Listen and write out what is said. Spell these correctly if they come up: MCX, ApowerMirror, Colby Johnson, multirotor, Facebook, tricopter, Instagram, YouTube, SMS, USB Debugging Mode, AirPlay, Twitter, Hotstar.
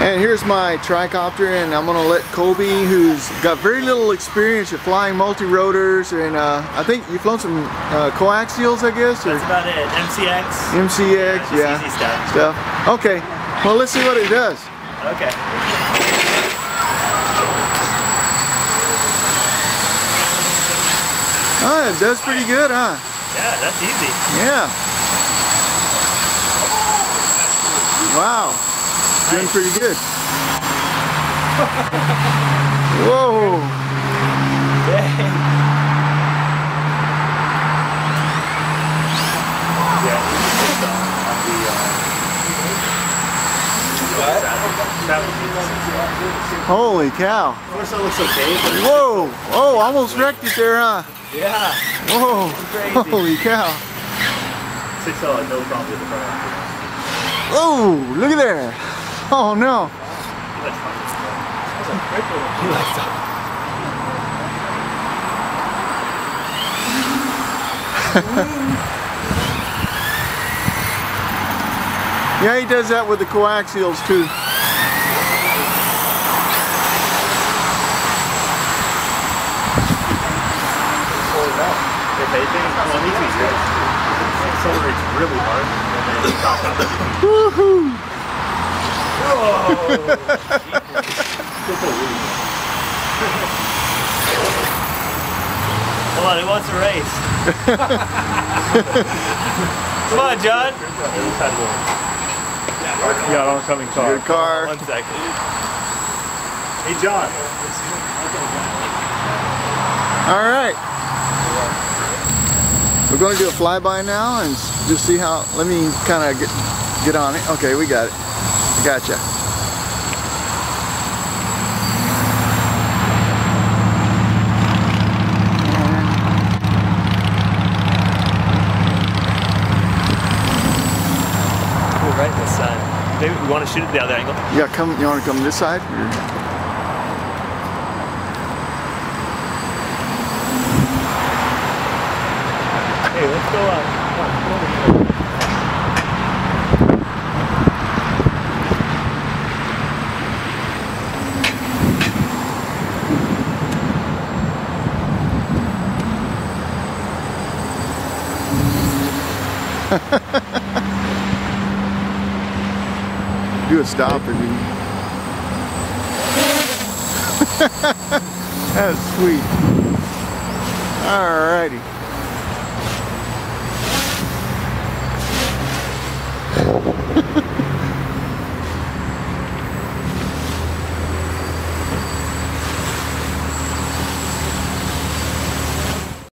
And here's my tricopter, and I'm going to let Colby, who's got very little experience at flying multi-rotors, and I think you've flown some coaxials, I guess? Or? That's about it. MCX. MCX, yeah. Easy stuff. Okay. Well, let's see what it does. Okay. Oh, it does pretty good, huh? Yeah, that's easy. Yeah. Wow. Nice. Doing pretty good. Whoa. Yeah. Holy cow. Whoa. Oh, almost wrecked it there, huh? Yeah. Whoa. Crazy. Holy cow. 6-0, no problem with the front. Oh, look at there. Oh no. Yeah, he does that with the coaxials too. If anything, it's one easy here. It accelerates really hard, and then it drops out of it. Woohoo! Whoa! Come on, who wants a race? Come on, John! You got an oncoming car. Your car. One second. Hey, John. Alright. We're going to do a flyby now and just see how. Let me kind of get on it. Okay, we got it. Gotcha. We're right this side. Maybe we want to shoot it the other angle. Yeah, come. You want to come this side? Hey, let's go up. Do a stop or do. That's sweet. Alrighty. Ha ha ha.